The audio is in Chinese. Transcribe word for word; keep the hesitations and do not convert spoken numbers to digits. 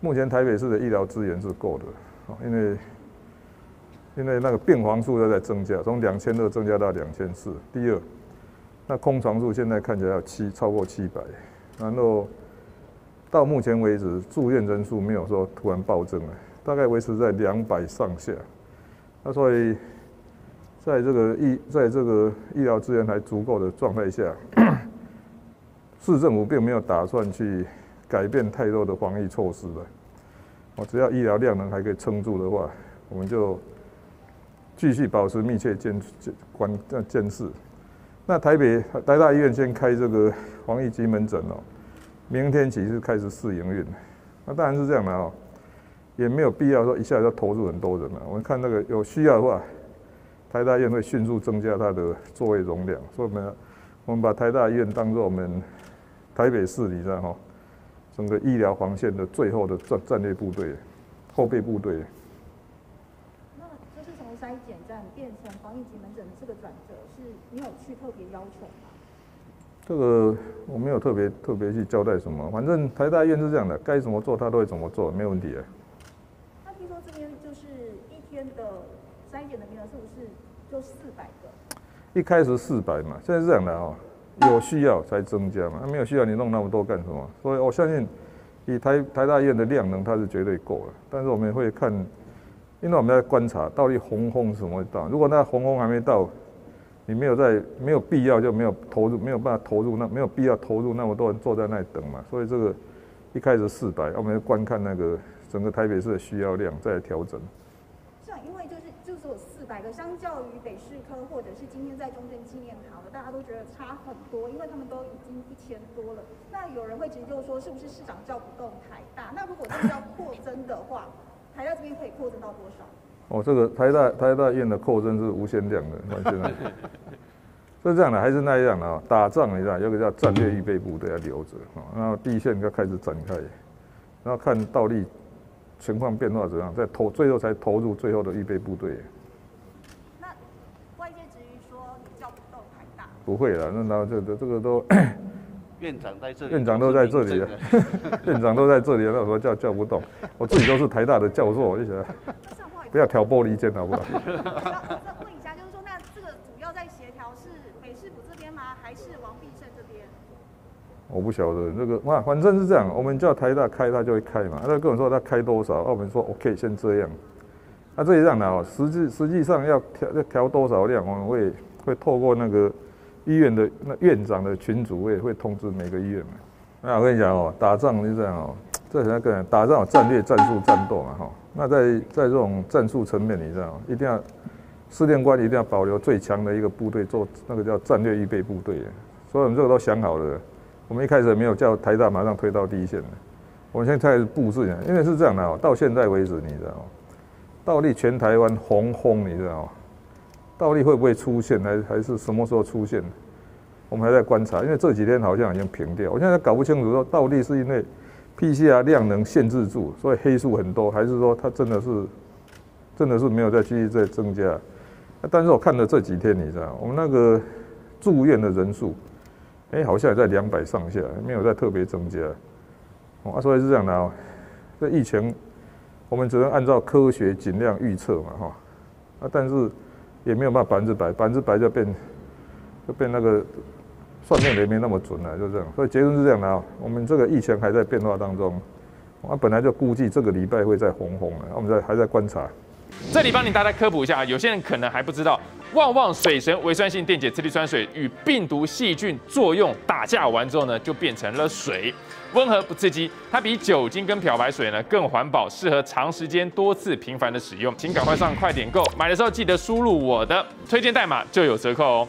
目前台北市的医疗资源是够的，因为因为那个病房数都在增加，从两千二增加到两千四。第二，那空床数现在看起来要七超过七百，然后到目前为止住院人数没有说突然暴增了，大概维持在两百上下。那所以在这个医在这个医疗资源还足够的状态下，市政府并没有打算去改变太多的防疫措施了。我只要医疗量能还可以撑住的话，我们就继续保持密切监关监视。那台北台大医院先开这个防疫急门诊哦，明天起是开始试营运。那当然是这样的哦，也没有必要说一下就投入很多人了。我们看那个有需要的话，台大医院会迅速增加它的座位容量，所以我们我们把台大医院当作我们台北市里的哈。整个医疗防线的最后的战战略部队、后备部队。那就是从筛检站变成防疫急门诊的这个转折，是你有去特别要求吗？这个我没有特别特别去交代什么，反正台大医院是这样的，该怎么做他都会怎么做，没有问题的。那听说这边就是一天的筛检的名额是不是就四百个？一开始四百嘛，现在是这样的哦。有需要才增加嘛，没有需要你弄那么多干什么？所以我相信，以台台大医院的量能，它是绝对够了。但是我们会看，因为我们在观察到底洪峰什么到。如果那洪峰还没到，你没有在没有必要就没有投入，没有办法投入那没有必要投入那么多人坐在那里等嘛。所以这个一开始四百，我们观看那个整个台北市的需要量再来调整。是啊，因为就是就是有四百个，相较于北市科或者是今天在中正纪念堂。大家都觉得差很多，因为他们都已经一千多了。那有人会直接就说，是不是市长叫不动台大？那如果真的要扩增的话，台大这边可以扩增到多少？哦，这个台大台大医院的扩增是无限量的，现在是这样的，还是那样的啊？打仗你知道，有个叫战略预备部队要留着啊，然后第一线要开始展开，然后看到底情况变化怎样，再投最后才投入最后的预备部队。不会了，那然后这个这个都院长在这里，院长都在这里了，院长都在这里了，那我叫叫不动，我自己都是台大的教授，我就想不要挑拨离间，好不好？那问一下，就是说，那这个主要在协调是北市府这边吗？还是王必胜这边？我不晓得这个哇，反正是这样，我们叫台大开，他就会开嘛。他跟我说他开多少，啊、我们说 OK， 先这样。那、啊、这一样的哦，实际实际上要调要调多少量，我们会会透过那个。医院的那院长的群组会会通知每个医院嘛？那我跟你讲哦，打仗就这样哦，这很个人打仗有战略、战术、战斗嘛哈。那在在这种战术层面，你知道，一定要司令官一定要保留最强的一个部队做那个叫战略预备部队。所以我们这个都想好了，我们一开始没有叫台大马上推到第一线的，我们现在开始布置，因为是这样的哦，到现在为止，你知道，到底全台湾洪峰，你知道。到底会不会出现，还还是什么时候出现？我们还在观察，因为这几天好像已经平掉。我现在搞不清楚，说到底是因为 P C R 量能限制住，所以黑数很多，还是说它真的是真的是没有再继续再增加、啊？但是我看了这几天，你知道，我们那个住院的人数，哎、欸，好像也在两百上下，没有再特别增加。哦、啊，所以是这样的哦。这疫情我们只能按照科学尽量预测嘛，哈、哦。啊，但是。也没有办法百分之百，百分之百就变就变那个算命的也没那么准了，就这样。所以结论是这样的啊，我们这个疫情还在变化当中，我、啊、本来就估计这个礼拜会再红红了，我们在还在观察。这里帮你大家科普一下，有些人可能还不知道，旺旺水神微酸性电解次氯酸水与病毒细菌作用打架完之后呢，就变成了水，温和不刺激，它比酒精跟漂白水呢更环保，适合长时间多次频繁的使用。请赶快上快点购，买的时候记得输入我的推荐代码就有折扣哦。